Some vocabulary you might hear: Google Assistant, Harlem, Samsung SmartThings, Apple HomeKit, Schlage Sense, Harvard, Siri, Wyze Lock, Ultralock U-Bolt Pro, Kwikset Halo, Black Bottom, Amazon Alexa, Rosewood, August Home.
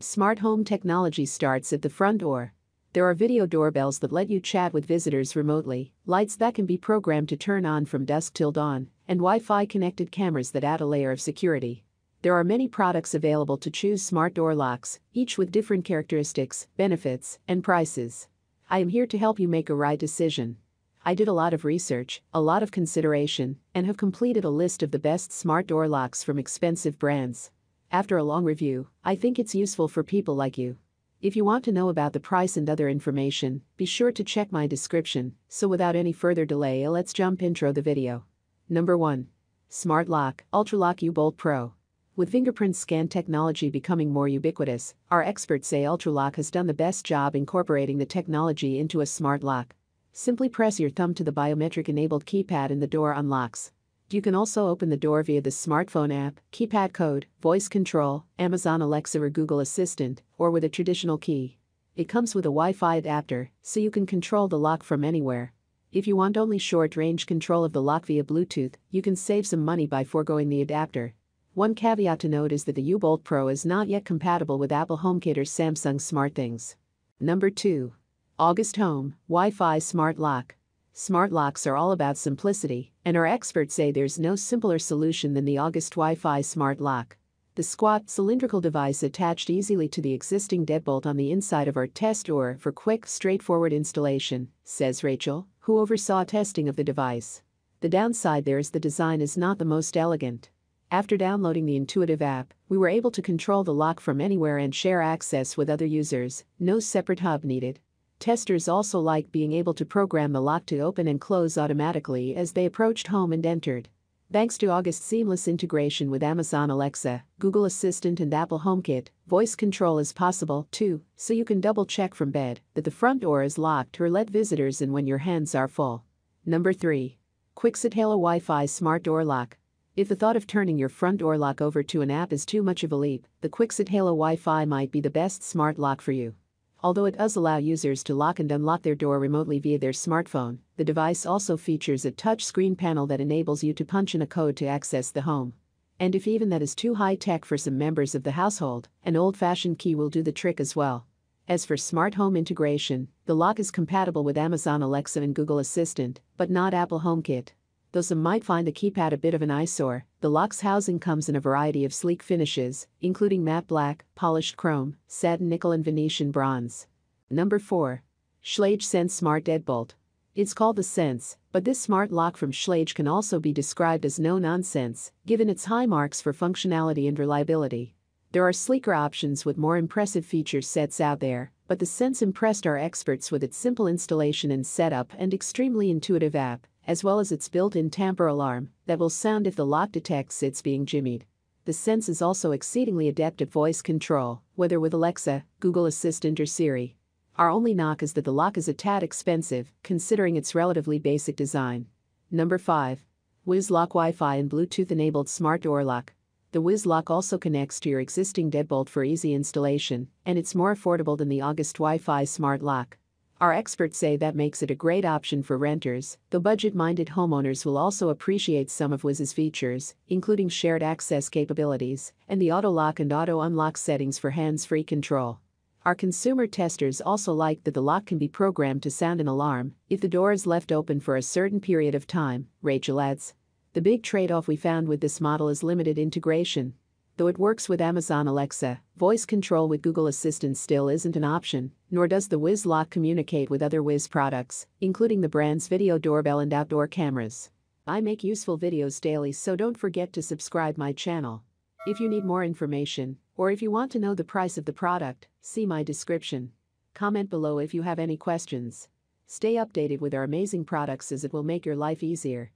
Smart home technology starts at the front door. There are video doorbells that let you chat with visitors remotely, lights that can be programmed to turn on from dusk till dawn, and Wi-Fi connected cameras that add a layer of security. There are many products available to choose smart door locks, each with different characteristics, benefits, and prices. I am here to help you make a right decision. I did a lot of research, a lot of consideration, and have completed a list of the best smart door locks from expensive brands. After a long review, I think it's useful for people like you. If you want to know about the price and other information, be sure to check my description. So without any further delay, let's intro the video. Number 1. Smart Lock, Ultralock U-Bolt Pro. With fingerprint scan technology becoming more ubiquitous, our experts say Ultralock has done the best job incorporating the technology into a smart lock. Simply press your thumb to the biometric-enabled keypad and the door unlocks. You can also open the door via the smartphone app, keypad code, voice control, Amazon Alexa or Google Assistant, or with a traditional key. It comes with a Wi-Fi adapter, so you can control the lock from anywhere. If you want only short-range control of the lock via Bluetooth, you can save some money by foregoing the adapter. One caveat to note is that the U-Bolt Pro is not yet compatible with Apple HomeKit or Samsung SmartThings. Number 2. August Home, Wi-Fi Smart Lock. Smart locks are all about simplicity, and our experts say there's no simpler solution than the August Wi-Fi Smart Lock. The squat, cylindrical device attached easily to the existing deadbolt on the inside of our test door for quick, straightforward installation, says Rachel, who oversaw testing of the device. The downside there is the design is not the most elegant. After downloading the intuitive app, we were able to control the lock from anywhere and share access with other users, no separate hub needed. Testers also like being able to program the lock to open and close automatically as they approached home and entered. Thanks to August's seamless integration with Amazon Alexa, Google Assistant and Apple HomeKit, voice control is possible, too, so you can double-check from bed that the front door is locked or let visitors in when your hands are full. Number 3. Kwikset Halo Wi-Fi Smart Door Lock. If the thought of turning your front door lock over to an app is too much of a leap, the Kwikset Halo Wi-Fi might be the best smart lock for you. Although it does allow users to lock and unlock their door remotely via their smartphone, the device also features a touchscreen panel that enables you to punch in a code to access the home. And if even that is too high-tech for some members of the household, an old-fashioned key will do the trick as well. As for smart home integration, the lock is compatible with Amazon Alexa and Google Assistant, but not Apple HomeKit. Though some might find the keypad a bit of an eyesore, the lock's housing comes in a variety of sleek finishes, including matte black, polished chrome, satin nickel and Venetian bronze. Number 4. Schlage Sense Smart Deadbolt. It's called the Sense, but this smart lock from Schlage can also be described as no-nonsense, given its high marks for functionality and reliability. There are sleeker options with more impressive feature sets out there, but the Sense impressed our experts with its simple installation and setup and extremely intuitive app, as well as its built-in tamper alarm that will sound if the lock detects it's being jimmied. The Sense is also exceedingly adept at voice control, whether with Alexa, Google Assistant or Siri. Our only knock is that the lock is a tad expensive, considering its relatively basic design. Number 5. Wyze Lock Wi-Fi and Bluetooth-enabled smart door lock. The Wyze Lock also connects to your existing deadbolt for easy installation, and it's more affordable than the August Wi-Fi smart lock. Our experts say that makes it a great option for renters, though budget-minded homeowners will also appreciate some of Wyze's features, including shared access capabilities and the auto-lock and auto-unlock settings for hands-free control. Our consumer testers also like that the lock can be programmed to sound an alarm if the door is left open for a certain period of time, Rachel adds. The big trade-off we found with this model is limited integration. Though it works with Amazon Alexa, voice control with Google Assistant still isn't an option, nor does the Wyze Lock communicate with other Wyze products, including the brand's video doorbell and outdoor cameras. I make useful videos daily, so don't forget to subscribe my channel. If you need more information, or if you want to know the price of the product, see my description. Comment below if you have any questions. Stay updated with our amazing products as it will make your life easier.